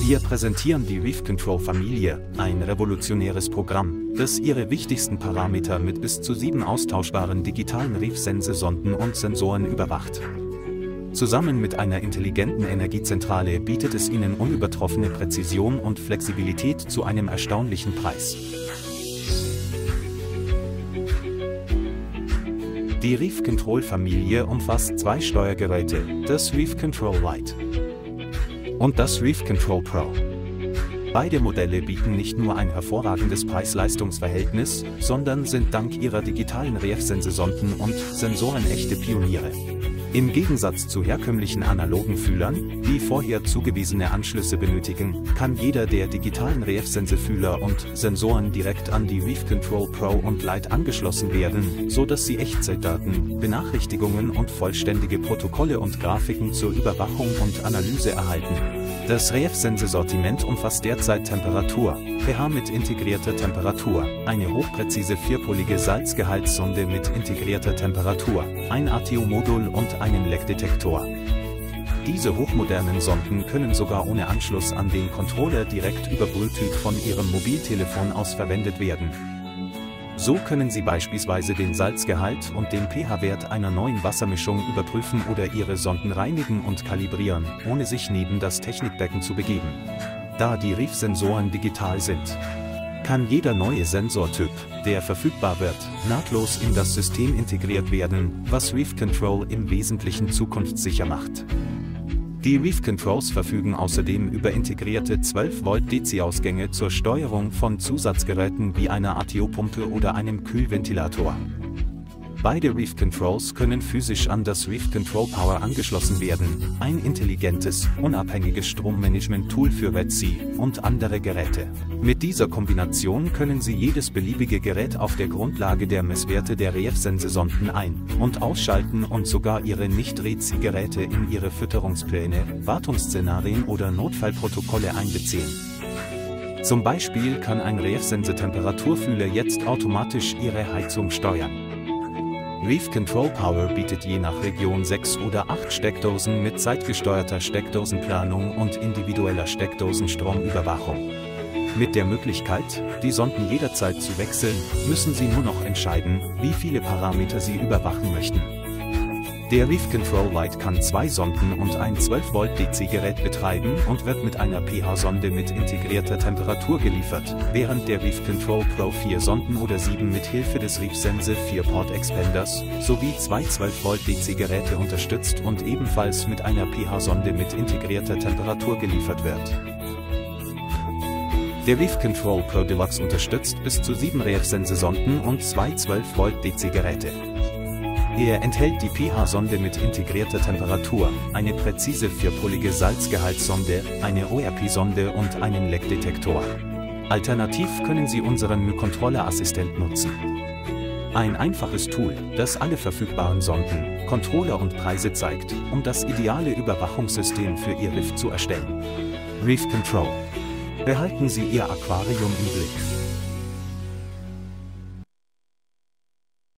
Wir präsentieren die ReefControl-Familie, ein revolutionäres Programm, das ihre wichtigsten Parameter mit bis zu 7 austauschbaren digitalen ReefSense-Sonden und Sensoren überwacht. Zusammen mit einer intelligenten Energiezentrale bietet es Ihnen unübertroffene Präzision und Flexibilität zu einem erstaunlichen Preis. Die ReefControl-Familie umfasst 2 Steuergeräte, das ReefControl Lite und das ReefControl Pro. Beide Modelle bieten nicht nur ein hervorragendes Preis-Leistungs-Verhältnis, sondern sind dank ihrer digitalen ReefSense-Sonden und Sensoren echte Pioniere. Im Gegensatz zu herkömmlichen analogen Fühlern, die vorher zugewiesene Anschlüsse benötigen, kann jeder der digitalen ReefSense-Fühler und Sensoren direkt an die ReefControl Pro und Lite angeschlossen werden, sodass sie Echtzeitdaten, Benachrichtigungen und vollständige Protokolle und Grafiken zur Überwachung und Analyse erhalten. Das ReefSense-Sortiment umfasst derzeit Temperatur, pH mit integrierter Temperatur, eine hochpräzise 4-polige Salzgehaltssonde mit integrierter Temperatur, ein ATO-Modul und einen Leckdetektor. Diese hochmodernen Sonden können sogar ohne Anschluss an den Controller direkt über Bluetooth von Ihrem Mobiltelefon aus verwendet werden. So können Sie beispielsweise den Salzgehalt und den pH-Wert einer neuen Wassermischung überprüfen oder Ihre Sonden reinigen und kalibrieren, ohne sich neben das Technikbecken zu begeben. Da die ReefSensoren digital sind, kann jeder neue Sensortyp, der verfügbar wird, nahtlos in das System integriert werden, was ReefControl im Wesentlichen zukunftssicher macht. Die ReefControls verfügen außerdem über integrierte 12-Volt-DC-Ausgänge zur Steuerung von Zusatzgeräten wie einer ATO-Pumpe oder einem Kühlventilator. Beide ReefControls können physisch an das ReefControl Power angeschlossen werden, ein intelligentes, unabhängiges Strommanagement-Tool für Red Sea und andere Geräte. Mit dieser Kombination können Sie jedes beliebige Gerät auf der Grundlage der Messwerte der ReefSense-Sonden ein- und ausschalten und sogar Ihre Nicht-Red Sea-Geräte in Ihre Fütterungspläne, Wartungsszenarien oder Notfallprotokolle einbeziehen. Zum Beispiel kann ein ReefSense-Temperaturfühler jetzt automatisch Ihre Heizung steuern. ReefControl Power bietet je nach Region 6 oder 8 Steckdosen mit zeitgesteuerter Steckdosenplanung und individueller Steckdosenstromüberwachung. Mit der Möglichkeit, die Sonden jederzeit zu wechseln, müssen Sie nur noch entscheiden, wie viele Parameter Sie überwachen möchten. Der ReefControl Lite kann 2 Sonden und ein 12-Volt-DC-Gerät betreiben und wird mit einer pH-Sonde mit integrierter Temperatur geliefert, während der ReefControl Pro 4 Sonden oder 7 mit Hilfe des ReefSense 4 Port Expanders sowie 2 12-Volt-DC-Geräte unterstützt und ebenfalls mit einer pH-Sonde mit integrierter Temperatur geliefert wird. Der ReefControl Pro Deluxe unterstützt bis zu 7 ReefSense-Sonden und 2 12-Volt-DC-Geräte. Er enthält die pH-Sonde mit integrierter Temperatur, eine präzise 4-polige Salzgehaltssonde, eine ORP-Sonde und einen Leckdetektor. Alternativ können Sie unseren Controller-Assistent nutzen. Ein einfaches Tool, das alle verfügbaren Sonden, Controller und Preise zeigt, um das ideale Überwachungssystem für Ihr Reef zu erstellen. ReefControl. Behalten Sie Ihr Aquarium im Blick.